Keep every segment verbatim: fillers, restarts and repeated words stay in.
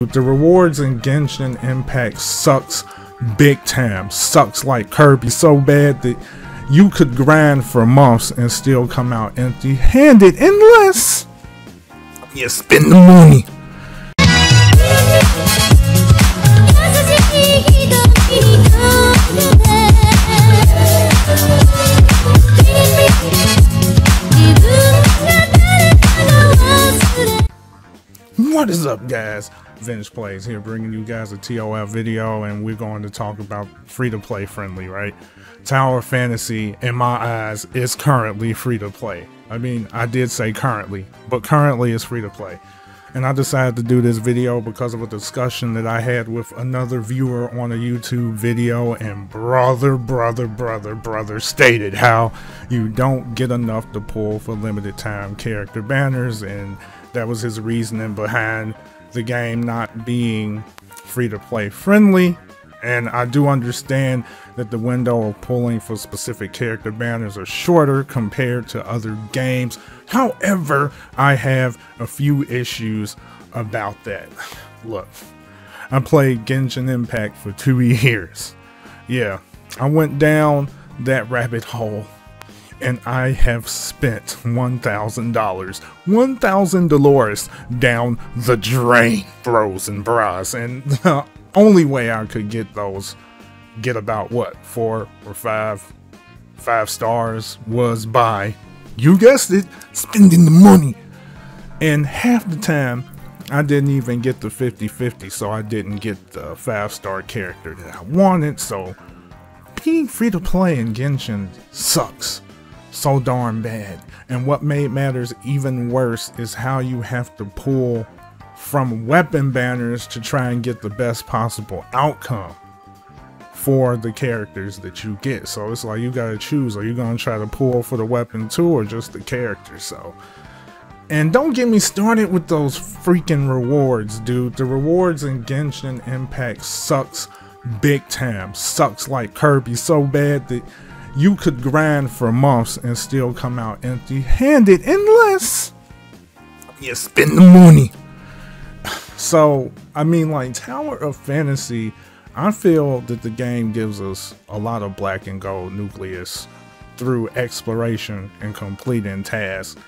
The rewards in Genshin Impact sucks big time, sucks like Kirby, so bad that you could grind for months and still come out empty handed unless you spend the money. What is up, guys? Vintage Plays here, bringing you guys a T O F video, and we're going to talk about free-to-play friendly, right? Tower of Fantasy, in my eyes, is currently free-to-play. I mean, I did say currently, but currently it's free-to-play. And I decided to do this video because of a discussion that I had with another viewer on a YouTube video, and brother, brother, brother, brother stated how you don't get enough to pull for limited time character banners, and that was his reasoning behind the game not being free to play friendly. And I do understand that the window of pulling for specific character banners are shorter compared to other games. However, I have a few issues about that. Look, I played Genshin Impact for two years. Yeah, I went down that rabbit hole, and I have spent one thousand dollars, one thousand Dolores down the drain, bros and bras. And the only way I could get those, get about what, four or five, five stars was by, you guessed it, spending the money. And half the time, I didn't even get the fifty fifty, so I didn't get the five star character that I wanted. So being free to play in Genshin sucks. So darn bad. And what made matters even worse is how you have to pull from weapon banners to try and get the best possible outcome for the characters that you get. So it's like you gotta choose, are you gonna try to pull for the weapon too, or just the character? So, and don't get me started with those freaking rewards, dude. The rewards in Genshin Impact sucks big time, sucks like Kirby, so bad that you could grind for months and still come out empty-handed unless you spend the money. So, I mean, like, Tower of Fantasy, I feel that the game gives us a lot of black and gold nucleus through exploration and completing tasks.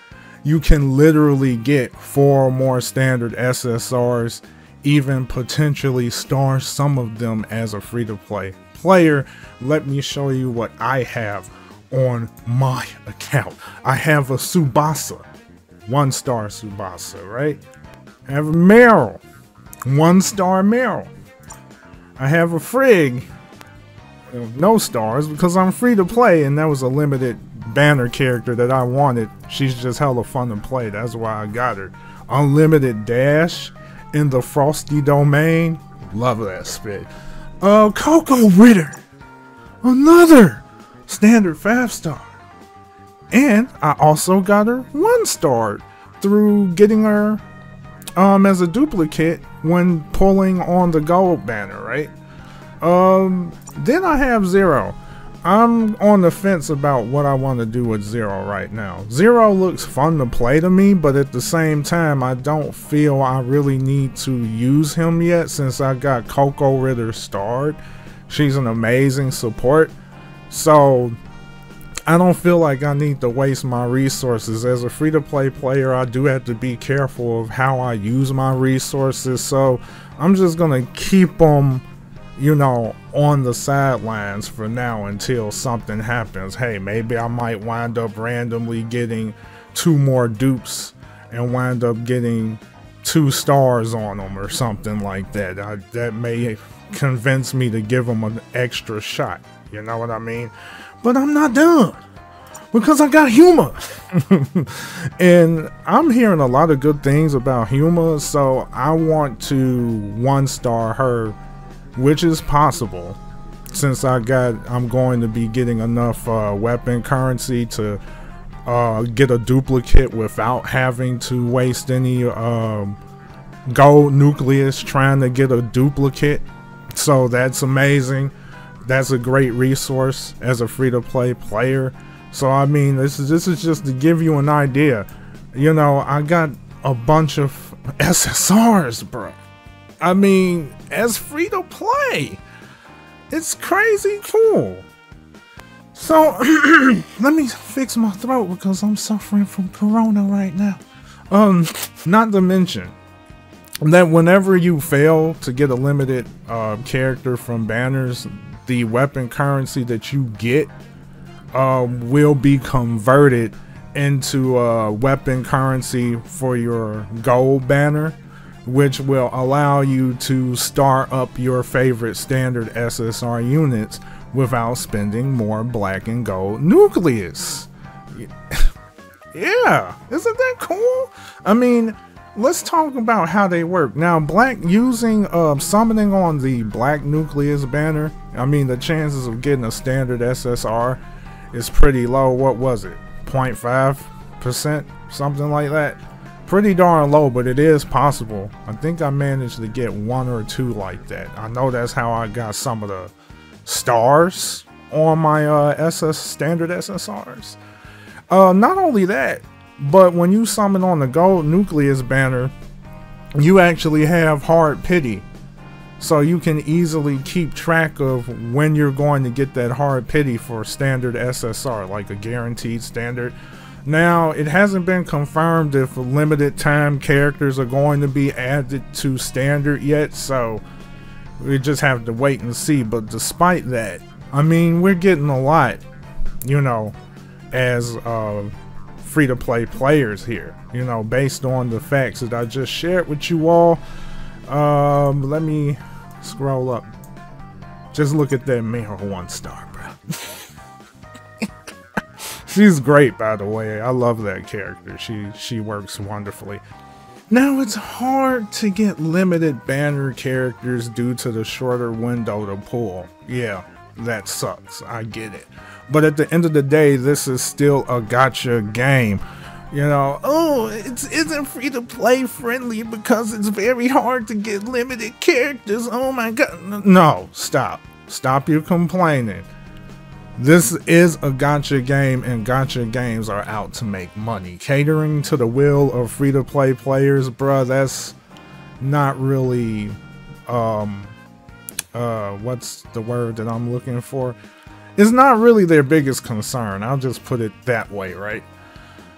You can literally get four or more standard S S Rs, even potentially star some of them as a free-to-play player. Let me show you what I have on my account. I have a Tsubasa, one star Tsubasa, right? I have a Meryl, one star Meryl. I have a Frigg, no stars because I'm free to play, and that was a limited banner character that I wanted. She's just hella fun to play, that's why I got her. Unlimited dash in the frosty domain, love that spit. Uh, Coco Ritter, another standard five star, and I also got her one star through getting her um as a duplicate when pulling on the gold banner, right? Um, then I have Zero. I'm on the fence about what I want to do with Zero right now. Zero looks fun to play to me, but at the same time, I don't feel I really need to use him yet since I got Coco Ritter starred. She's an amazing support. So I don't feel like I need to waste my resources. As a free-to-play player, I do have to be careful of how I use my resources. So I'm just going to keep them, you know, on the sidelines for now until something happens. Hey, maybe I might wind up randomly getting two more dupes and wind up getting two stars on them or something like that. I, that may convince me to give them an extra shot, you know what I mean? But I'm not done, because I got Huma. And I'm hearing a lot of good things about Huma, so I want to one star her, which is possible since I got, I'm going to be getting enough uh, weapon currency to uh, get a duplicate without having to waste any um, gold nucleus trying to get a duplicate. So that's amazing. That's a great resource as a free-to-play player. So I mean, this is, this is just to give you an idea. You know, I got a bunch of S S Rs, bro. I mean, as free to play. It's crazy cool. So let me fix my throat because I'm suffering from corona right now. Um, not to mention that whenever you fail to get a limited uh, character from banners, the weapon currency that you get uh, will be converted into uh, weapon currency for your gold banner, which will allow you to start up your favorite standard S S R units without spending more black and gold nucleus. Yeah, isn't that cool? I mean, let's talk about how they work. Now, black using uh, summoning on the black nucleus banner, I mean, the chances of getting a standard S S R is pretty low. What was it? zero point five percent? Something like that. Pretty darn low, but it is possible. I think I managed to get one or two like that. I know that's how I got some of the stars on my uh, S S standard S S Rs. Uh, not only that, but when you summon on the gold nucleus banner, you actually have hard pity. So you can easily keep track of when you're going to get that hard pity for standard S S R, like a guaranteed standard. Now, it hasn't been confirmed if limited time characters are going to be added to standard yet, so we just have to wait and see. But despite that, I mean, we're getting a lot, you know, as uh, free-to-play players here, you know, based on the facts that I just shared with you all. Um, let me scroll up. Just look at that Meryl one star, bro. She's great, by the way. I love that character. She she works wonderfully. Now, it's hard to get limited banner characters due to the shorter window to pull. Yeah, that sucks. I get it. But at the end of the day, this is still a gacha game. You know, oh, it isn't free to play friendly because it's very hard to get limited characters. Oh my god. No, stop. Stop your complaining. This is a gacha game, and gacha games are out to make money. Catering to the will of free to play players, bruh, that's not really, um, uh, what's the word that I'm looking for? It's not really their biggest concern. I'll just put it that way, right?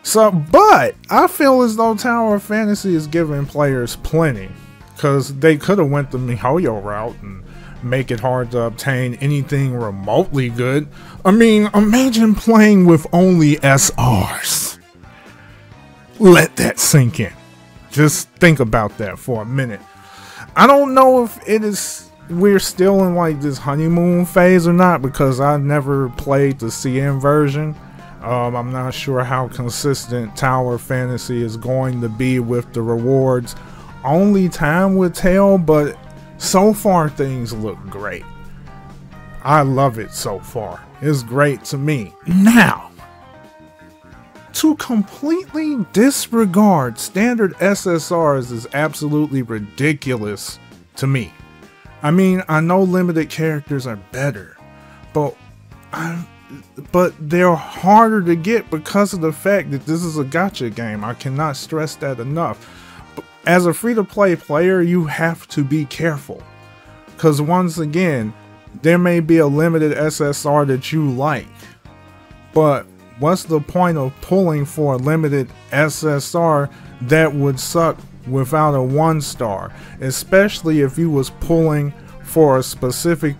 So, but I feel as though Tower of Fantasy is giving players plenty, because they could have went the Mihoyo route and make it hard to obtain anything remotely good. I mean, imagine playing with only S Rs. Let that sink in. Just think about that for a minute. I don't know if it is we're still in like this honeymoon phase or not, because I never played the C N version. Um, I'm not sure how consistent Tower Fantasy is going to be with the rewards. Only time will tell, but so far things look great. I love it so far. It's great to me. Now, to completely disregard standard S S Rs is absolutely ridiculous to me. I mean, I know limited characters are better, but I'm... but they're harder to get because of the fact that this is a gacha game. I cannot stress that enough. But as a free-to-play player, you have to be careful, because once again, there may be a limited S S R that you like, but what's the point of pulling for a limited S S R that would suck without a one star, especially if you was pulling for a specific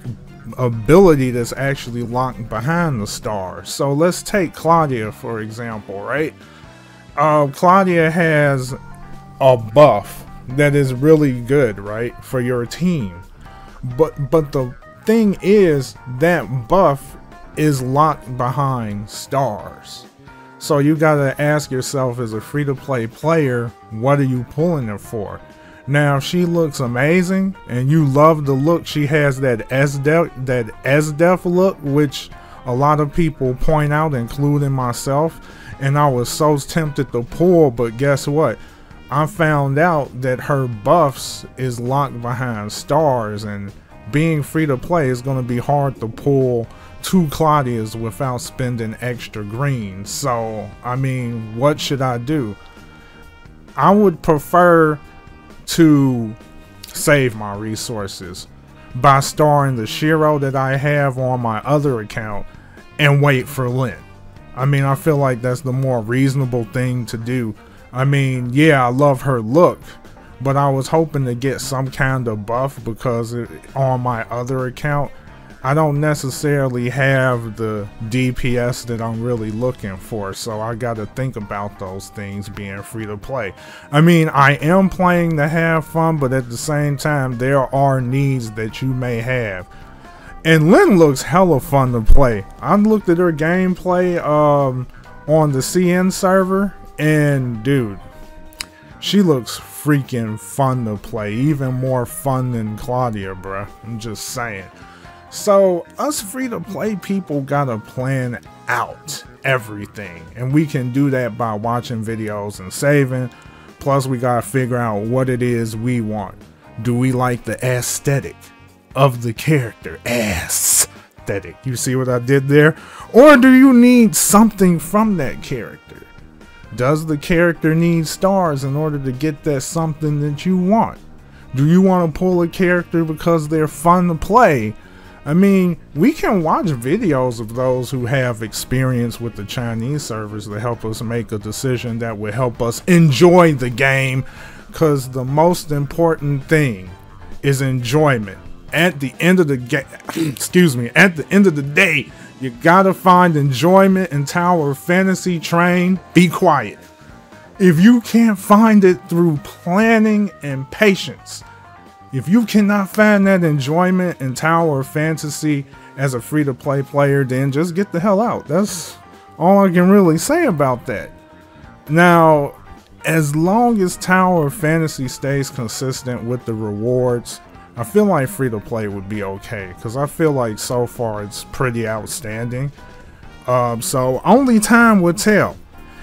ability that's actually locked behind the star? So let's take Claudia for example, right? Uh, Claudia has a buff that is really good, right, for your team, but but the thing is that buff is locked behind stars. So you gotta ask yourself, as a free-to-play player, what are you pulling it for? Now, if she looks amazing and you love the look, she has that S-Def, that S-Def look, which a lot of people point out, including myself, and I was so tempted to pull, but guess what? I found out that her buffs is locked behind stars, and being free to play is going to be hard to pull two Claudias without spending extra green. So, I mean, what should I do? I would prefer to save my resources by starring the Shiro that I have on my other account and wait for Lynn. I mean, I feel like that's the more reasonable thing to do. I mean, yeah, I love her look, but I was hoping to get some kind of buff because it, on my other account, I don't necessarily have the D P S that I'm really looking for, so I gotta think about those things being free to play. I mean, I am playing to have fun, but at the same time, there are needs that you may have. And Lynn looks hella fun to play. I looked at her gameplay um, on the C N server, and dude, she looks freaking fun to play. Even more fun than Claudia, bruh. I'm just saying. So, us free-to-play people gotta plan out everything. And we can do that by watching videos and saving. Plus, we gotta figure out what it is we want. Do we like the aesthetic of the character? Aesthetic. You see what I did there? Or do you need something from that character? Does the character need stars in order to get that something that you want? Do you want to pull a character because they're fun to play? I mean, we can watch videos of those who have experience with the Chinese servers to help us make a decision that will help us enjoy the game, because the most important thing is enjoyment. At the end of the game, excuse me, at the end of the day, you gotta find enjoyment in Tower of Fantasy. Train, be quiet. If you can't find it through planning and patience, if you cannot find that enjoyment in Tower of Fantasy as a free-to-play player, then just get the hell out. That's all I can really say about that. Now, as long as Tower of Fantasy stays consistent with the rewards, I feel like free-to-play would be okay, because I feel like so far it's pretty outstanding. Um, so only time will tell.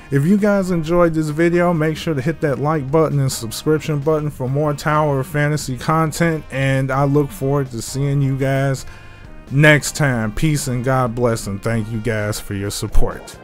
If you guys enjoyed this video, make sure to hit that like button and subscription button for more Tower of Fantasy content. And I look forward to seeing you guys next time. Peace and God bless, and thank you guys for your support.